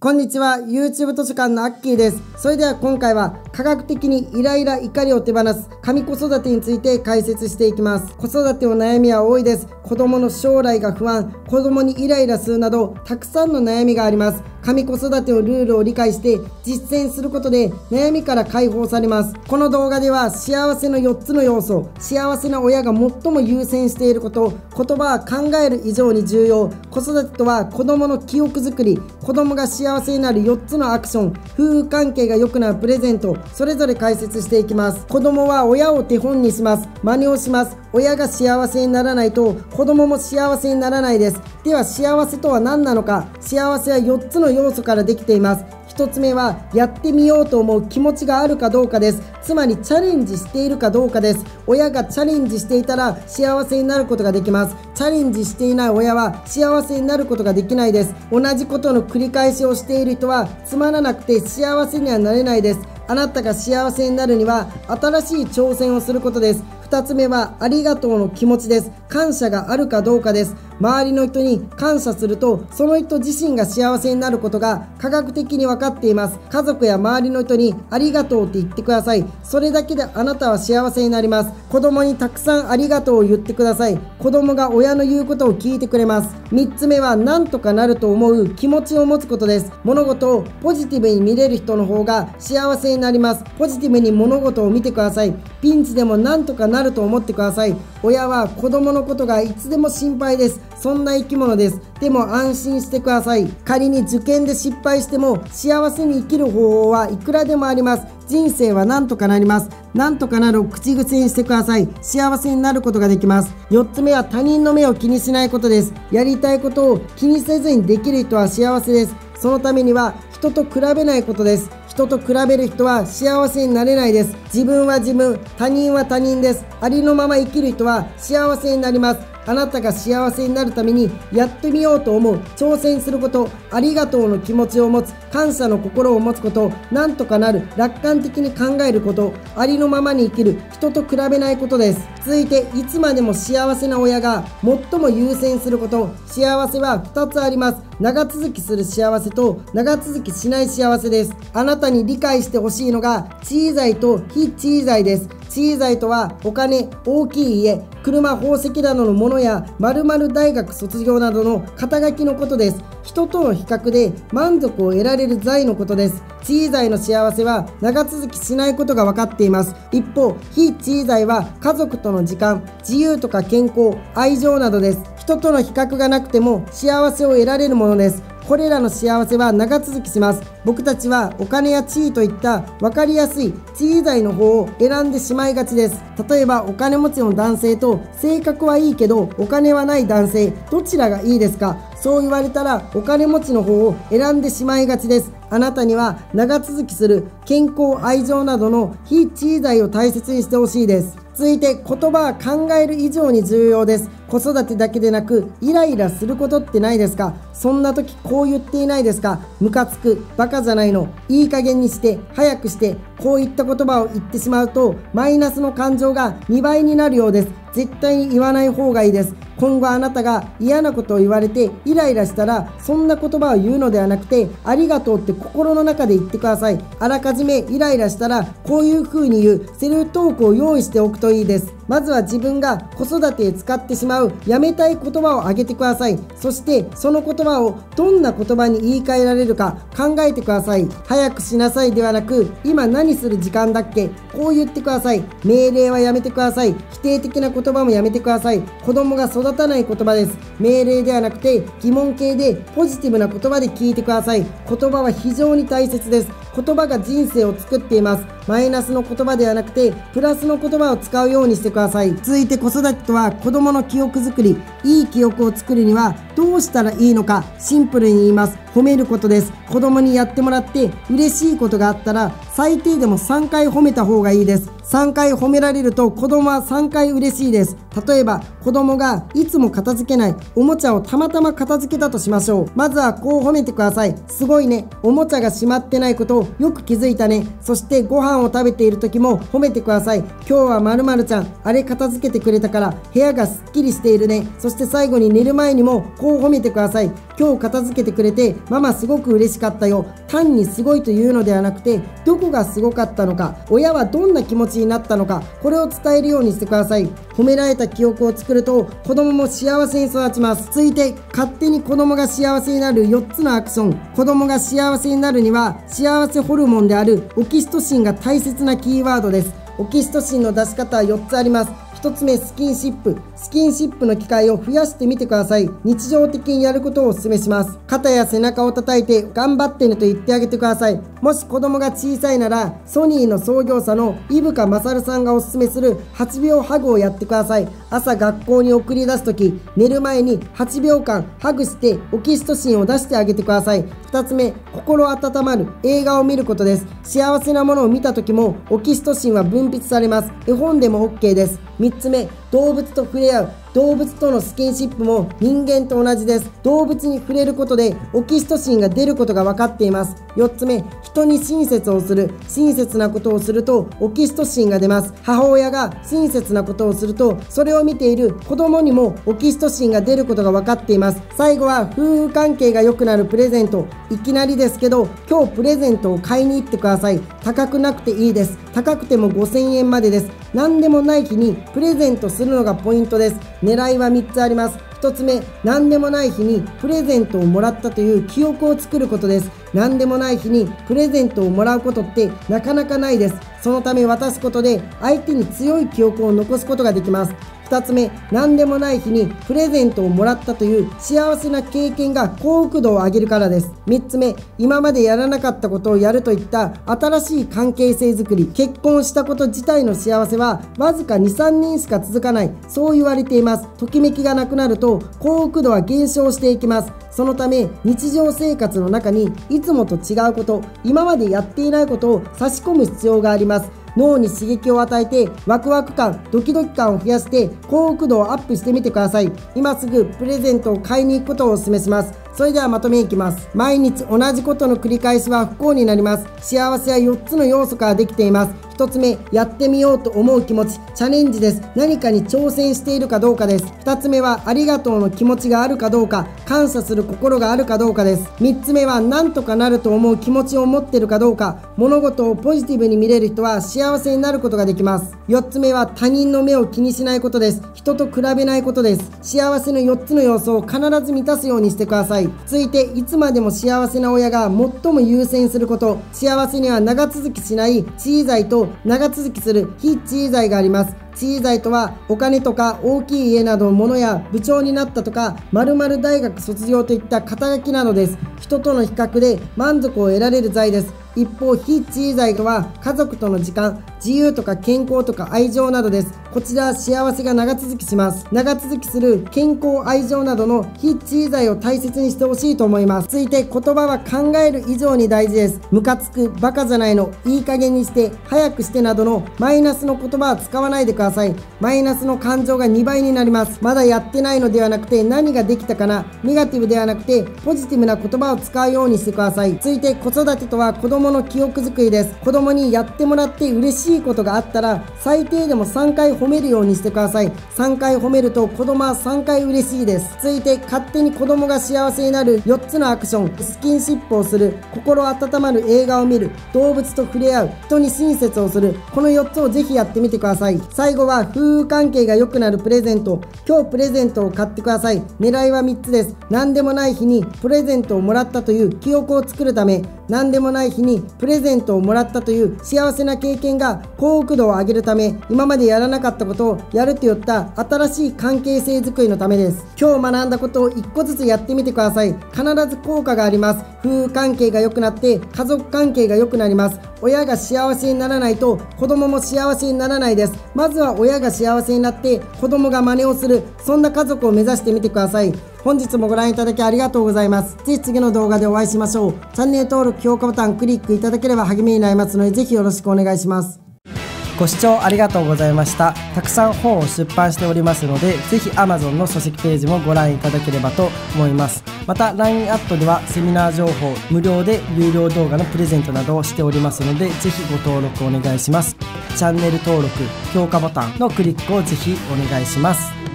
こんにちは、YouTube 図書館のアッキーです。それでは今回は科学的にイライラ怒りを手放す神子育てについて解説していきます。子育ての悩みは多いです。子供の将来が不安、子供にイライラするなどたくさんの悩みがあります。神子育てのルールを理解して実践することで悩みから解放されます。この動画では幸せの4つの要素、幸せな親が最も優先していること、言葉は考える以上に重要、子育てとは子供の記憶作り、子供が幸せになる4つのアクション、夫婦関係が良くなるプレゼント、それぞれ解説していきます。子供は親を手本にします。真似をします。親が幸せにならないと子供も幸せにならないです。では幸せとは何なのか。幸せは4つの要素からできています。1つ目はやってみようと思う気持ちがあるかどうかです。つまりチャレンジしているかどうかです。親がチャレンジしていたら幸せになることができます。チャレンジしていない親は幸せになることができないです。同じことの繰り返しをしている人はつまらなくて幸せにはなれないです。あなたが幸せになるには新しい挑戦をすることです。2つ目はありがとうの気持ちです。感謝があるかどうかです。周りの人に感謝するとその人自身が幸せになることが科学的に分かっています。家族や周りの人にありがとうって言ってください。それだけであなたは幸せになります。子供にたくさんありがとうを言ってください。子供が親の言うことを聞いてくれます。3つ目はなんとかなると思う気持ちを持つことです。物事をポジティブに見れる人の方が幸せになります。ポジティブに物事を見てください。ピンチでもなんとかなると思ってください。親は子供のことがいつでも心配です。そんな生き物です。でも安心してください。仮に受験で失敗しても幸せに生きる方法はいくらでもあります。人生はなんとかなります。なんとかなるを口癖にしてください。幸せになることができます。4つ目は他人の目を気にしないことです。やりたいことを気にせずにできる人は幸せです。そのためには人と比べないことです。人と比べる人は幸せになれないです。自分は自分、他人は他人です。ありのまま生きる人は幸せになります。あなたが幸せになるためにやってみようと思う、挑戦すること、ありがとうの気持ちを持つ、感謝の心を持つこと、なんとかなる、楽観的に考えること、ありのままに生きる、人と比べないことです。続いて、いつまでも幸せな親が最も優先すること、幸せは2つあります。長続きする幸せと長続きしない幸せです。あなたに理解してほしいのが、小さいと非小さいです。小さいとはお金、大きい家、車、宝石などのものや〇〇大学卒業などの肩書きのことです。人との比較で満足を得られる財のことです。小さいの幸せは長続きしないことが分かっています。一方、非小さいは家族との時間、自由とか健康、愛情などです。人との比較がなくても幸せを得られるものです。これらの幸せは長続きします。僕たちはお金や地位といった分かりやすい小さいの方を選んでしまいがちです。例えばお金持ちの男性と性格はいいけどお金はない男性、どちらがいいですか？そう言われたらお金持ちの方を選んでしまいがちです。あなたには長続きする健康、愛情などの非知財を大切にしてほしいです。続いて言葉は考える以上に重要です。子育てだけでなくイライラすることってないですか？そんな時こう言っていないですか？ムカつく、バカじゃないの、いい加減にして、早くして、こういった言葉を言ってしまうとマイナスの感情が2倍になるようです。絶対に言わない方がいいです。今後あなたが嫌なことを言われてイライラしたらそんな言葉を言うのではなくて、ありがとうって心の中で言ってください。あらかじめイライラしたらこういう風に言うセルフトークを用意しておくといいです。まずは自分が子育てへ使ってしまうやめたい言葉を挙げてください。そしてその言葉をどんな言葉に言い換えられるか考えてください。早くしなさいではなく、今何する時間だっけ、こう言ってください。命令はやめてください。否定的な言葉もやめてください。子供が育たない言葉です。命令ではなくて疑問形でポジティブな言葉で聞いてください。言葉は非常に大切です。言葉が人生を作っています。マイナスの言葉ではなくてプラスの言葉を使うようにしてください。続いて子育てとは子供の記憶作り。いい記憶を作るにはどうしたらいいのか、シンプルに言います。褒めることです。子供にやってもらって嬉しいことがあったら最低でも3回褒めた方がいいです。3回褒められると子供は3回嬉しいです。例えば子供がいつも片付けないおもちゃをたまたま片付けたとしましょう。まずはこう褒めてください。すごいね。おもちゃがしまってないことをよく気づいたね。そしてご飯を食べている時も褒めてください。今日は〇〇ちゃんあれ片付けてくれたから部屋がすっきりしているね。そして最後に寝る前にもこう褒めてください。今日片付けてくれてママすごく嬉しかったよ。単にすごいというのではなくて、どこがすごかったのか、親はどんな気持ちになったのか、これを伝えるようにしてください。褒められた記憶を作ると子供も幸せに育ちます。続いて勝手に子供が幸せになる4つのアクション。子供が幸せになるには幸せホルモンであるオキシトシンが大切なキーワードです。オキシトシンの出し方は4つあります。1つ目、スキンシップ。スキンシップの機会を増やしてみてください。日常的にやることをお勧めします。肩や背中を叩いて頑張ってねと言ってあげてください。もし子供が小さいなら、ソニーの創業者の伊深勝さんがお勧めする8秒ハグをやってください。朝学校に送り出すとき、寝る前に8秒間ハグしてオキシトシンを出してあげてください。2つ目、心温まる映画を見ることです。幸せなものを見たときもオキシトシンは分泌されます。絵本でも OK です。3つ目、動物と触れ合う。動物とのスキンシップも人間と同じです。動物に触れることでオキシトシンが出ることが分かっています。4つ目、人に親切をする。親切なことをするとオキシトシンが出ます。母親が親切なことをすると、それを見ている子供にもオキシトシンが出ることが分かっています。最後は夫婦関係が良くなるプレゼント。いきなりですけど、今日プレゼントを買いに行ってください。高くなくていいです。高くても5000円までです。何でもない日にプレゼントするのがポイントです。狙いは3つあります。1つ目、何でもない日にプレゼントをもらったという記憶を作ることです。何でもない日にプレゼントをもらうことってなかなかないです。そのため渡すことで相手に強い記憶を残すことができます。2つ目、何でもない日にプレゼントをもらったという幸せな経験が幸福度を上げるからです。3つ目、今までやらなかったことをやるといった新しい関係性づくり。結婚したこと自体の幸せはわずか 2,3 年しか続かない、そう言われています。ときめきがなくなると幸福度は減少していきます。そのため日常生活の中にいつもと違うこと、今までやっていないことを差し込む必要があります。脳に刺激を与えてワクワク感、ドキドキ感を増やして幸福度をアップしてみてください。今すぐプレゼントを買いに行くことをお勧めします。それではまとめいきます。毎日同じことの繰り返しは不幸になります。幸せは4つの要素からできています。1つ目、やってみようと思う気持ち、チャレンジです。何かに挑戦しているかどうかです。2つ目はありがとうの気持ちがあるかどうか、感謝する心があるかどうかです。3つ目はなんとかなると思う気持ちを持っているかどうか。物事をポジティブに見れる人は幸せになることができます。4つ目は他人の目を気にしないことです。人と比べないことです。幸せの4つの要素を必ず満たすようにしてください。続いて、いつまでも幸せな親が最も優先すること。幸せには長続きしない小さいと長続きする非知財があります。知財とはお金とか大きい家などのものや部長になったとか〇〇大学卒業といった肩書きなどです。人との比較で満足を得られる財です。一方、非知財とは家族との時間、自由とか健康とか愛情などです。こちらは幸せが長続きします。長続きする健康、愛情などの非知財を大切にしてほしいと思います。続いて、言葉は考える以上に大事です。ムカつく、バカじゃないの、いい加減にして、早くしてなどのマイナスの言葉は使わないでください。マイナスの感情が2倍になります。まだやってないのではなくて何ができたかな、ネガティブではなくてポジティブな言葉を使うようにしてください。続いて、子育てとは子供の記憶づくりです。子供にやってもらって嬉しいことがあったら最低でも3回褒めるようにしてください。3回褒めると子供は3回嬉しいです。続いて、勝手に子供が幸せになる4つのアクション。スキンシップをする、心温まる映画を見る、動物と触れ合う、人に親切をする、この4つをぜひやってみてください。最後は夫婦関係が良くなるプレゼント。今日プレゼントを買ってください。狙いは3つです。何でもない日にプレゼントをもらったという記憶を作るため、何でもない日にプレゼントをもらったという幸せな経験が幸福度を上げるため、今までやらなかったことをやるといった新しい関係性づくりのためです。今日学んだことを1個ずつやってみてください。必ず効果があります。夫婦関係が良くなって家族関係が良くなります。親が幸せにならないと子供も幸せにならないです。まずは親が幸せになって子供が真似をする、そんな家族を目指してみてください。本日もご覧いただきありがとうございます。ぜひ次の動画でお会いしましょう。チャンネル登録、評価ボタンクリックいただければ励みになりますので、ぜひよろしくお願いします。ご視聴ありがとうございました。たくさん本を出版しておりますので、ぜひ Amazon の書籍ページもご覧いただければと思います。また LINE アットではセミナー情報、無料で有料動画のプレゼントなどをしておりますので、ぜひご登録お願いします。チャンネル登録、評価ボタンのクリックをぜひお願いします。